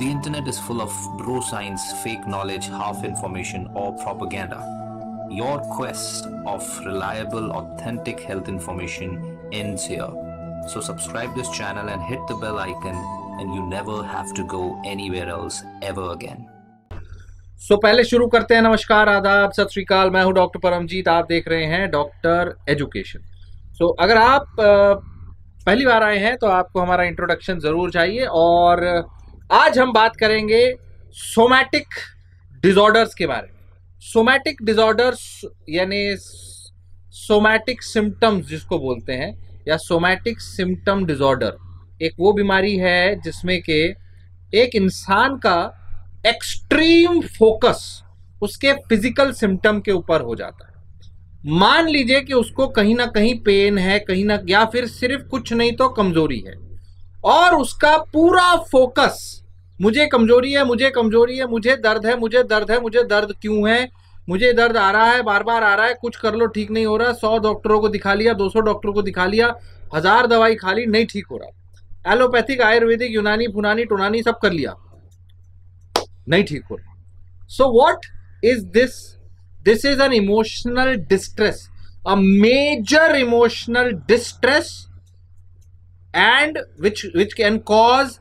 The internet is full of bro science, fake knowledge, half information or propaganda. Your quest of reliable, authentic health information ends here. So subscribe this channel and hit the bell icon and you never have to go anywhere else ever again. So पहले शुरू करते हैं। नमस्कार, आदाब, सत श्री अकाल। मैं हूँ डॉक्टर परमजीत, आप देख रहे हैं डॉक्टर एजुकेशन। सो अगर आप पहली बार आए हैं तो आपको हमारा इंट्रोडक्शन ज़रूर चाहिए और आज हम बात करेंगे सोमैटिक डिसऑर्डर्स के बारे में। सोमैटिक डिसऑर्डर्स यानी सोमैटिक सिम्टम्स जिसको बोलते हैं, या सोमैटिक सिम्टम डिसऑर्डर एक वो बीमारी है जिसमें के एक इंसान का एक्सट्रीम फोकस उसके फिजिकल सिम्टम के ऊपर हो जाता है। मान लीजिए कि उसको कहीं ना कहीं पेन है, कहीं ना, या फिर सिर्फ कुछ नहीं तो कमजोरी है, और उसका पूरा फोकस मुझे कमजोरी है, मुझे कमजोरी है, मुझे दर्द है, मुझे दर्द है, मुझे दर्द क्यों है, मुझे दर्द आ रहा है, बार बार आ रहा है, कुछ कर लो ठीक नहीं हो रहा, 100 डॉक्टरों को दिखा लिया, 200 डॉक्टरों को दिखा लिया, 1000 दवाई खा ली, नहीं ठीक हो रहा। एलोपैथिक, आयुर्वेदिक, यूनानी, फुनानी, टुनानी सब कर लिया, नहीं ठीक हो रहा। So what is this? This is an emotional distress, a major emotional distress, and which can cause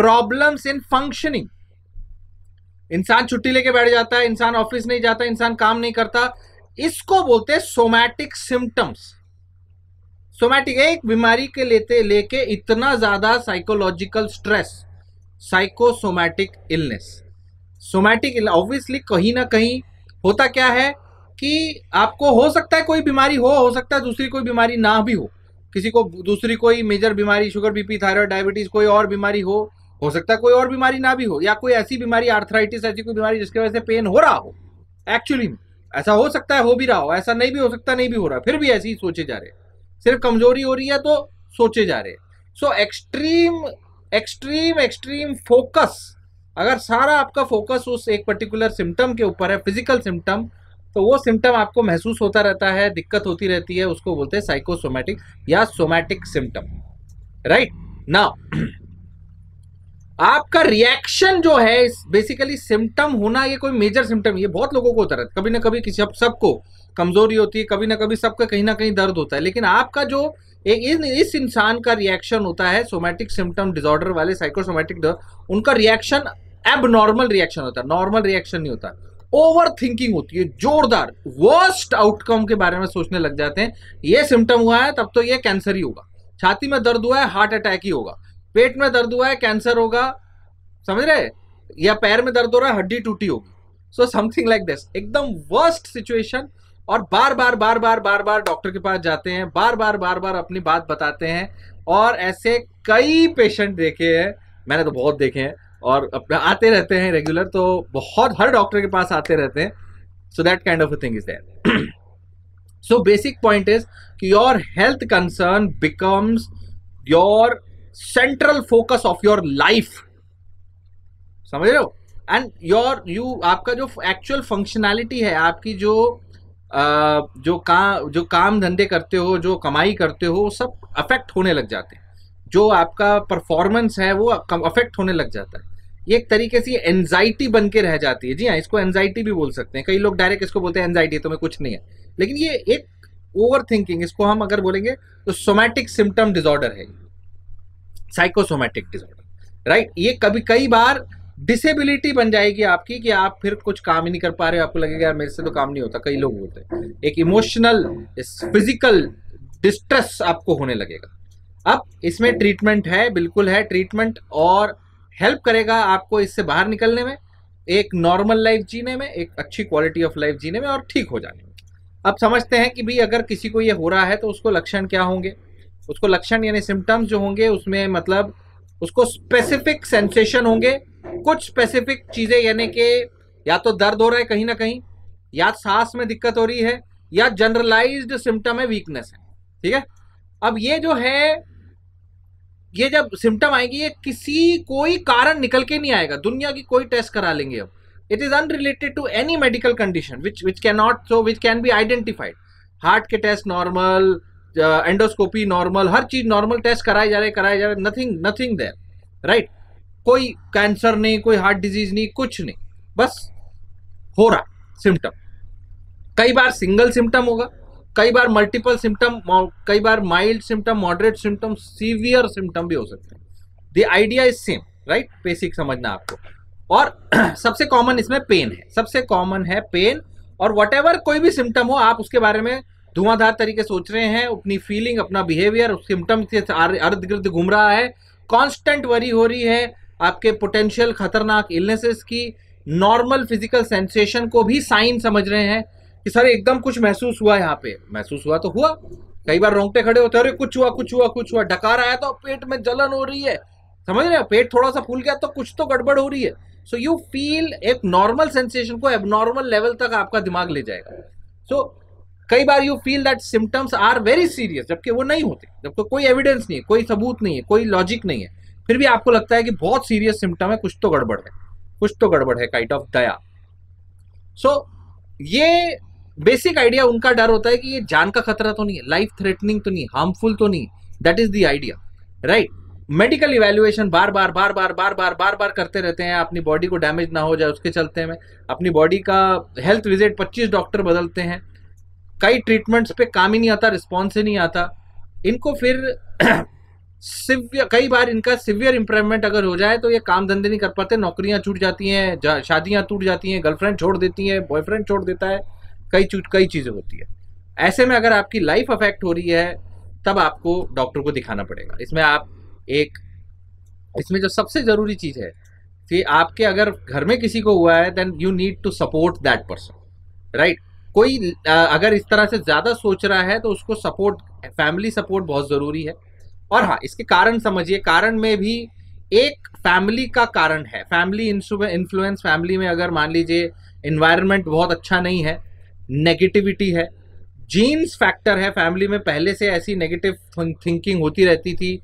problems in functioning. इंसान छुट्टी लेके बैठ जाता है, इंसान ऑफिस नहीं जाता, इंसान काम नहीं करता। इसको बोलते हैं सोमैटिक सिम्टम्स। सोमैटिक एक बीमारी के लेके इतना ज्यादा psychological stress, psychosomatic illness. Somatic obviously कहीं ना कहीं होता क्या है कि आपको हो सकता है कोई बीमारी हो सकता है दूसरी कोई बीमारी ना भी हो, किसी को दूसरी कोई मेजर बीमारी, शुगर, बीपी, थायराइड, डायबिटीज, कोई और बीमारी हो सकता है कोई और बीमारी ना भी हो, या कोई ऐसी बीमारी, आर्थराइटिस, ऐसी कोई बीमारी जिसकी वजह से पेन हो रहा हो, एक्चुअली ऐसा हो सकता है हो भी रहा हो, ऐसा नहीं भी हो सकता, नहीं भी हो रहा, फिर भी ऐसे ही सोचे जा रहे हैं, सिर्फ कमजोरी हो रही है तो सोचे जा रहे हैं। So extreme extreme extreme focus, अगर सारा आपका फोकस उस एक पर्टिकुलर सिम्टम के ऊपर है, फिजिकल सिम्टम, तो वो सिम्टम आपको महसूस होता रहता है, दिक्कत होती रहती है, उसको बोलते हैं साइकोसोमैटिक या सोमैटिक सिम्टम। राइट नाउ आपका रिएक्शन जो है, बेसिकली सिम्टम होना, ये कोई मेजर सिम्टम, ये बहुत लोगों को होता रहता है, कभी ना कभी किसी, सबको कमजोरी होती है, कभी ना कभी सबका कहीं ना कहीं दर्द होता है, लेकिन आपका जो इस इंसान का रिएक्शन होता है सोमैटिक सिम्टम डिसऑर्डर वाले, साइकोसोमैटिक, उनका रिएक्शन एबनॉर्मल रिएक्शन होता है, नॉर्मल रिएक्शन नहीं होता। ओवर थिंकिंग होती है, जोरदार वर्स्ट आउटकम के बारे में सोचने लग जाते हैं, ये सिम्टम हुआ है तब तो ये कैंसर ही होगा, छाती में दर्द हुआ है हार्ट अटैक ही होगा, पेट में दर्द हुआ है कैंसर होगा, समझ रहे, या पैर में दर्द हो रहा है हड्डी टूटी होगी। सो समथिंग लाइक दिस, एकदम वर्स्ट सिचुएशन, और बार बार बार बार बार बार डॉक्टर के पास जाते हैं, बार बार बार बार अपनी बात बताते हैं, और ऐसे कई पेशेंट देखे हैं मैंने, तो बहुत देखे हैं, और अपना आते रहते हैं रेगुलर, तो बहुत हर डॉक्टर के पास आते रहते हैं। So that kind of a thing is there. So basic point is कि your health concern becomes your central focus of your life, समझ रहे हो, एंड योर आपका जो एक्चुअल फंक्शनैलिटी है, आपकी जो काम धंधे करते हो, जो कमाई करते हो, सब अफेक्ट होने लग जाते हैं, जो आपका परफॉर्मेंस है वो अफेक्ट होने लग जाता है। ये एक तरीके से एंजाइटी बन के रह जाती है। जी हाँ, इसको एंजाइटी भी बोल सकते हैं, कई लोग डायरेक्ट इसको बोलते हैं एंजाइटी, तो मैं कुछ नहीं है, लेकिन ये एक ओवर थिंकिंग, इसको हम अगर बोलेंगे तो सोमैटिक सिम्टम डिसऑर्डर है, साइकोसोमैटिक डिसऑर्डर। राइट, ये कई बार डिसेबिलिटी बन जाएगी आपकी, कि आप फिर कुछ काम ही नहीं कर पा रहे हो, आपको लगेगा यार मेरे से तो काम नहीं होता, कई लोग होते हैं, एक इमोशनल फिजिकल डिस्ट्रेस आपको होने लगेगा। अब इसमें ट्रीटमेंट है, बिल्कुल है ट्रीटमेंट, और हेल्प करेगा आपको इससे बाहर निकलने में, एक नॉर्मल लाइफ जीने में, एक अच्छी क्वालिटी ऑफ लाइफ जीने में, और ठीक हो जाने में। अब समझते हैं कि भाई अगर किसी को ये हो रहा है तो उसको लक्षण क्या होंगे। उसको लक्षण यानी सिम्टम्स जो होंगे, उसमें मतलब उसको स्पेसिफिक सेंसेशन होंगे, कुछ स्पेसिफिक चीज़ें, यानी कि या तो दर्द हो रहा है कहीं ना कहीं, या सांस में दिक्कत हो रही है, या जनरलाइज्ड सिम्टम है, वीकनेस है, ठीक है। अब ये जो है, ये जब सिम्टम आएगी, ये किसी कोई कारण निकल के नहीं आएगा, दुनिया की कोई टेस्ट करा लेंगे अब, it is unrelated to any medical condition which can be identified. Heart के टेस्ट नॉर्मल, एंडोस्कोपी नॉर्मल, हर चीज़ नॉर्मल, टेस्ट कराए जा रहे, नथिंग देयर। राइट, कोई कैंसर नहीं, कोई हार्ट डिजीज नहीं, कुछ नहीं, बस हो रहा सिम्टम। कई बार सिंगल सिम्टम होगा, कई बार मल्टीपल सिम्टम, कई बार mild symptom, moderate symptom, severe symptom भी हो सकते हैं। The idea is same, right, basic समझना आपको। और सबसे कॉमन इसमें पेन है, सबसे कॉमन है पेन। और व्हाटएवर कोई भी सिम्टम हो, आप उसके बारे में धुआंधार तरीके सोच रहे हैं, अपनी फीलिंग, अपना बिहेवियर उस सिम्टम के अर्ध गिर्द घूम रहा है, कॉन्स्टेंट वरी हो रही है आपके पोटेंशियल खतरनाक इलनेसेस की, नॉर्मल फिजिकल सेंसेशन को भी साइन समझ रहे हैं कि सर एकदम कुछ महसूस हुआ, यहाँ पे महसूस हुआ तो हुआ। कई बार रोंगटे खड़े होते हैं, अरे कुछ हुआ कुछ हुआ कुछ हुआ, डकार आया तो पेट में जलन हो रही है, समझ रहे हो, पेट थोड़ा सा फूल गया तो कुछ तो गड़बड़ हो रही है। सो यू फील एक नॉर्मल सेंसेशन को एबनॉर्मल लेवल तक आपका दिमाग ले जाएगा। सो कई बार you feel that symptoms are very serious, जबकि वो नहीं होते, जबकि कोई एविडेंस नहीं है, कोई सबूत नहीं है, कोई लॉजिक नहीं है, फिर भी आपको लगता है कि बहुत सीरियस सिम्टम है, कुछ तो गड़बड़ है, कुछ तो गड़बड़ है, काइंड ऑफ दया। सो ये बेसिक आइडिया, उनका डर होता है कि ये जान का खतरा तो नहीं है, लाइफ थ्रेटनिंग तो नहीं, हार्मफुल तो नहीं, that is the idea, right. Medical evaluation बार बार बार बार बार बार बार बार करते रहते हैं, अपनी बॉडी को डैमेज ना हो जाए उसके चलते हैं, अपनी बॉडी का हेल्थ विजिट 25 डॉक्टर बदलते हैं, कई ट्रीटमेंट्स पे काम ही नहीं आता, रिस्पॉन्स ही नहीं आता इनको। फिर कई बार इनका सिवियर इम्प्रूवमेंट अगर हो जाए तो ये काम धंधे नहीं कर पाते, नौकरियाँ छूट जाती हैं, शादियाँ टूट जाती हैं, गर्लफ्रेंड छोड़ देती है, बॉयफ्रेंड छोड़ देता है, कई चीज़ें होती है। ऐसे में अगर आपकी लाइफ अफेक्ट हो रही है तब आपको डॉक्टर को दिखाना पड़ेगा। इसमें आप एक, इसमें जो सबसे ज़रूरी चीज़ है कि आपके अगर घर में किसी को हुआ है then you need to support that person, right. कोई अगर इस तरह से ज़्यादा सोच रहा है तो उसको सपोर्ट, फैमिली सपोर्ट बहुत ज़रूरी है। और हाँ, इसके कारण समझिए, कारण में भी एक फैमिली का कारण है, फैमिली इन्फ्लुएंस। फैमिली में अगर मान लीजिए इन्वायरमेंट बहुत अच्छा नहीं है, नेगेटिविटी है, जीन्स फैक्टर है, फैमिली में पहले से ऐसी नेगेटिव थिंकिंग होती रहती थी,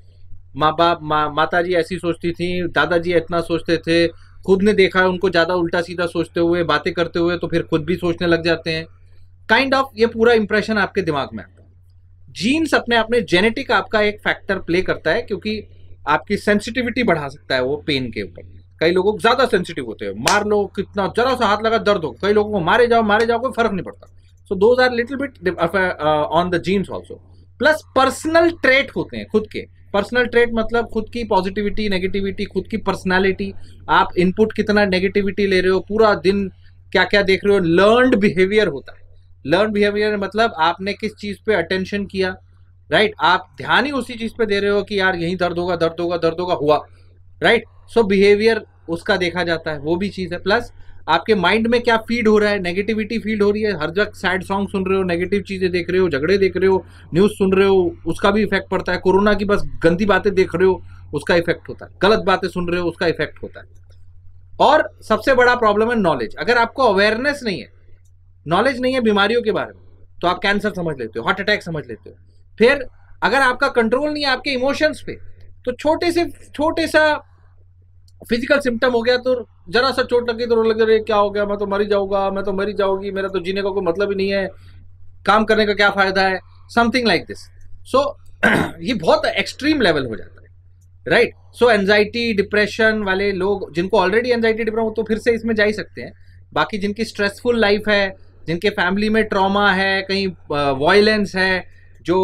माँ बाप, माता जी ऐसी सोचती थी, दादाजी इतना सोचते थे, खुद ने देखा उनको ज़्यादा उल्टा सीधा सोचते हुए, बातें करते हुए, तो फिर खुद भी सोचने लग जाते हैं, काइंड ऑफ ये पूरा इंप्रेशन आपके दिमाग में आता है। जीन्स अपने आप में, जेनेटिक आपका एक फैक्टर प्ले करता है, क्योंकि आपकी सेंसिटिविटी बढ़ा सकता है वो पेन के ऊपर। कई लोगों को ज़्यादा सेंसिटिव होते हैं, मार लो, कितना जरा सा हाथ लगा दर्द हो, कई लोगों को मारे जाओ कोई फर्क नहीं पड़ता। So those are little bit on the genes also. Plus personal trait होते हैं खुद के, पर्सनल ट्रेट मतलब खुद की पॉजिटिविटी, नेगेटिविटी, खुद की पर्सनालिटी, आप इनपुट कितना नेगेटिविटी ले रहे हो, पूरा दिन क्या क्या देख रहे हो। लर्नड बिहेवियर होता है, लर्नड बिहेवियर मतलब आपने किस चीज़ पे अटेंशन किया, राइट, आप ध्यान ही उसी चीज़ पे दे रहे हो कि यार यहीं दर्द होगा दर्द होगा दर्द होगा, हुआ, राइट। सो बिहेवियर उसका देखा जाता है, वो भी चीज़ है। प्लस आपके माइंड में क्या फीड हो रहा है, नेगेटिविटी फीड हो रही है, हर वक्त सैड सॉन्ग सुन रहे हो, नेगेटिव चीज़ें देख रहे हो, झगड़े देख रहे हो, न्यूज़ सुन रहे हो, उसका भी इफेक्ट पड़ता है। कोरोना की बस गंदी बातें देख रहे हो, उसका इफेक्ट होता है, गलत बातें सुन रहे हो, उसका इफेक्ट होता है। और सबसे बड़ा प्रॉब्लम है नॉलेज। अगर आपको अवेयरनेस नहीं है, नॉलेज नहीं है बीमारियों के बारे में, तो आप कैंसर समझ लेते हो, हार्ट अटैक समझ लेते हो। फिर अगर आपका कंट्रोल नहीं है आपके इमोशंस पे, तो छोटे सा फिजिकल सिम्टम हो गया तो जरा सा चोट लगी तो रो लगे, अरे क्या हो गया, मैं तो मरी जाऊंगा, मैं तो मरी जाऊंगी, मेरा तो जीने का कोई मतलब ही नहीं है, काम करने का क्या फ़ायदा है, समथिंग लाइक दिस। सो ये बहुत एक्सट्रीम लेवल हो जाता है, राइट। सो एनजाइटी डिप्रेशन वाले लोग, जिनको ऑलरेडी एनजाइटी डिप्रेशन हो तो फिर से इसमें जा ही सकते हैं। बाकी जिनकी स्ट्रेसफुल लाइफ है, जिनके फैमिली में ट्रॉमा है, कहीं वायलेंस है, जो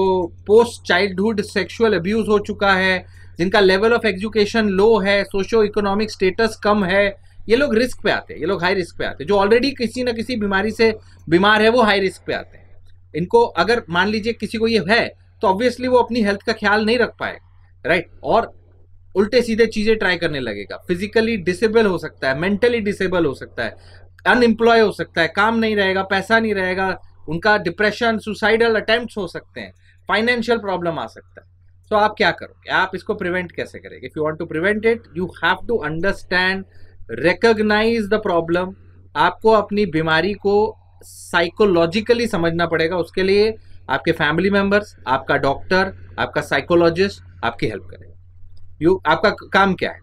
पोस्ट चाइल्डहुड सेक्शुअल अब्यूज़ हो चुका है, जिनका लेवल ऑफ एजुकेशन लो है, सोशो इकोनॉमिक स्टेटस कम है, ये लोग रिस्क पे आते हैं, ये लोग हाई रिस्क पे आते हैं। जो ऑलरेडी किसी ना किसी बीमारी से बीमार है वो हाई रिस्क पे आते हैं। इनको अगर मान लीजिए किसी को ये है तो ऑब्वियसली वो अपनी हेल्थ का ख्याल नहीं रख पाएगा, राइट, और उल्टे सीधे चीज़ें ट्राई करने लगेगा। फिजिकली डिसेबल हो सकता है, मेंटली डिसेबल हो सकता है, अनएम्प्लॉय हो सकता है, काम नहीं रहेगा, पैसा नहीं रहेगा, उनका डिप्रेशन, सुसाइडल अटैम्प्ट हो सकते हैं, फाइनेंशियल प्रॉब्लम आ सकता है। तो आप क्या करोगे, आप इसको प्रिवेंट कैसे करेंगे? If you want to prevent it you have to understand, recognise the problem. आपको अपनी बीमारी को साइकोलॉजिकली समझना पड़ेगा। उसके लिए आपके फैमिली मेम्बर्स, आपका डॉक्टर, आपका साइकोलॉजिस्ट आपकी हेल्प करेगा। आपका काम क्या है?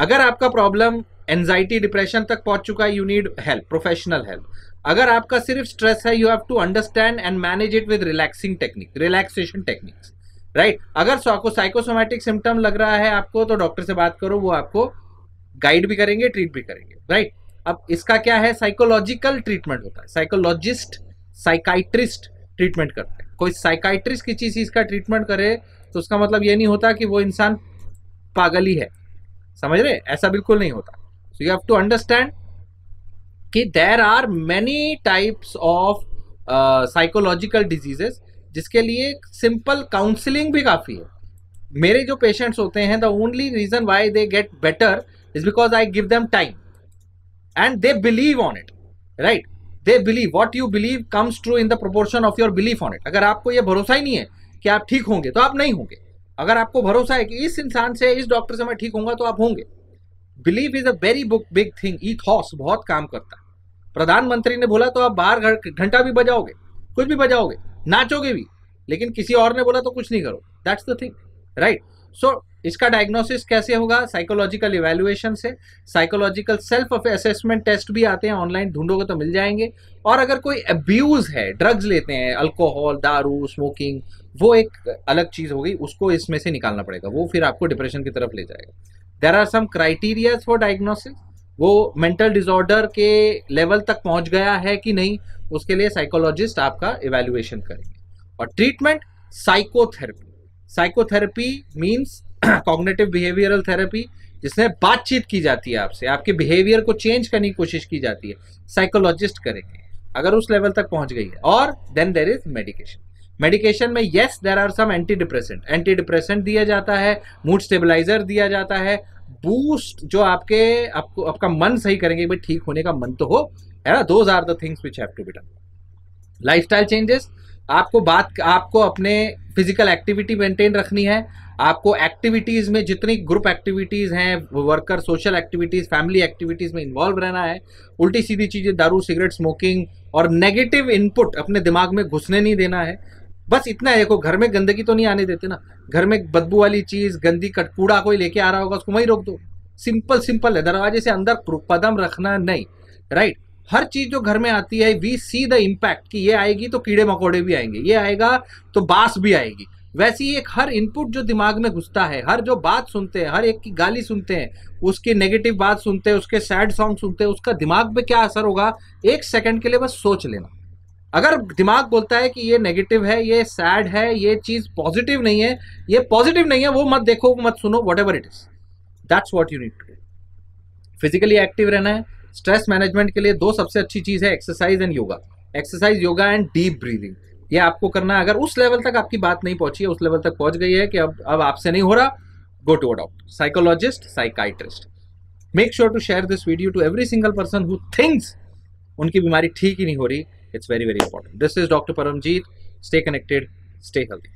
अगर आपका प्रॉब्लम एनजाइटी डिप्रेशन तक पहुंच चुका है, you need help, professional help. अगर आपका सिर्फ स्ट्रेस है, you have to understand and manage it with relaxing technique, relaxation techniques, right. अगर आपको साइकोसोमैटिक सिम्टम लग रहा है आपको, तो डॉक्टर से बात करो, वो आपको गाइड भी करेंगे, ट्रीट भी करेंगे, राइट। अब इसका क्या है, साइकोलॉजिकल ट्रीटमेंट होता है, साइकोलॉजिस्ट साइकाइट्रिस्ट ट्रीटमेंट करते हैं। कोई साइकाइट्रिस्ट किसी चीज़ का ट्रीटमेंट करे तो उसका मतलब ये नहीं होता कि वो इंसान पागल ही है, समझ रहे, ऐसा बिल्कुल नहीं होता। So you have to understand कि there are many types of psychological diseases जिसके लिए सिंपल काउंसलिंग भी काफ़ी है। मेरे जो पेशेंट्स होते हैं the only reason why they get better is because I give them time and they believe on it, right. They believe, what you believe comes true in the proportion of your belief on it. अगर आपको ये भरोसा ही नहीं है कि आप ठीक होंगे तो आप नहीं होंगे, अगर आपको भरोसा है कि इस इंसान से, इस डॉक्टर से मैं ठीक होऊंगा तो आप होंगे। Believe is a very big thing, ethos बहुत काम करता है। प्रधानमंत्री ने बोला तो आप बाहर घंटा भी बजाओगे, कुछ भी बजाओगे, नाचोगे भी, लेकिन किसी और ने बोला तो कुछ नहीं करो, that's the thing, right. So इसका डायग्नोसिस कैसे होगा, साइकोलॉजिकल इवैल्यूएशन से। साइकोलॉजिकल सेल्फ असेसमेंट टेस्ट भी आते हैं, ऑनलाइन ढूंढोगे तो मिल जाएंगे। और अगर कोई अब्यूज है, ड्रग्स लेते हैं, अल्कोहल, दारू, स्मोकिंग, वो एक अलग चीज़ हो गई, उसको इसमें से निकालना पड़ेगा, वो फिर आपको डिप्रेशन की तरफ ले जाएगा। There are some criteria for diagnosis, वो मेंटल डिसऑर्डर के लेवल तक पहुंच गया है कि नहीं, उसके लिए साइकोलॉजिस्ट आपका इवैल्यूएशन करेंगे। और treatment psychotherapy, psychotherapy means cognitive behavioural therapy, जिसमें बातचीत की जाती है आपसे, आपके बिहेवियर को चेंज करने की कोशिश की जाती है, साइकोलॉजिस्ट करेंगे अगर उस लेवल तक पहुंच गई है। और then there is medication. Medication में yes there are some antidepressant दिया जाता है, मूड स्टेबलाइजर दिया जाता है, बूस्ट जो आपका मन सही करेंगे, भाई ठीक होने का मन तो हो, है ना। Those are the things which have to be done. Lifestyle changes, आपको अपने फिजिकल एक्टिविटी मेंटेन रखनी है, आपको एक्टिविटीज़ में जितनी ग्रुप एक्टिविटीज़ हैं, worker social activities, family activities में इन्वॉल्व रहना है। उल्टी सीधी चीज़ें, दारू, सिगरेट, स्मोकिंग और नेगेटिव इनपुट अपने दिमाग में घुसने नहीं देना है, बस इतना है। देखो घर में गंदगी तो नहीं आने देते ना, घर में बदबू वाली चीज़, गंदी कटकूड़ा कोई लेके आ रहा होगा उसको वहीं रोक दो, सिंपल सिंपल है। दरवाजे से अंदर कदम रखना नहीं, राइट। हर चीज़ जो घर में आती है, वी सी द इम्पैक्ट, कि ये आएगी तो कीड़े मकोड़े भी आएंगे, ये आएगा तो बांस भी आएगी। वैसे ही एक हर इनपुट जो दिमाग में घुसता है, हर जो बात सुनते हैं, हर एक की गाली सुनते हैं, उसकी नेगेटिव बात सुनते हैं, उसके सैड सॉन्ग सुनते हैं, उसका दिमाग पे क्या असर होगा, एक सेकंड के लिए बस सोच लेना। अगर दिमाग बोलता है कि ये नेगेटिव है, ये सैड है, ये चीज़ पॉजिटिव नहीं है, ये पॉजिटिव नहीं है, वो मत देखो, मत सुनो, whatever it is, that's what you need to do. Physically active रहना है। स्ट्रेस मैनेजमेंट के लिए दो सबसे अच्छी चीज़ है, exercise and yoga. Exercise, yoga and deep breathing, ये आपको करना है। अगर उस लेवल तक आपकी बात नहीं पहुंची है, उस लेवल तक पहुंच गई है कि अब आपसे नहीं हो रहा, go to a doctor, psychologist, psychiatrist. Make sure to share this video to every single person who thinks उनकी बीमारी ठीक ही नहीं हो रही। It's very very important. This is doctor Paramjit. Stay connected, stay healthy.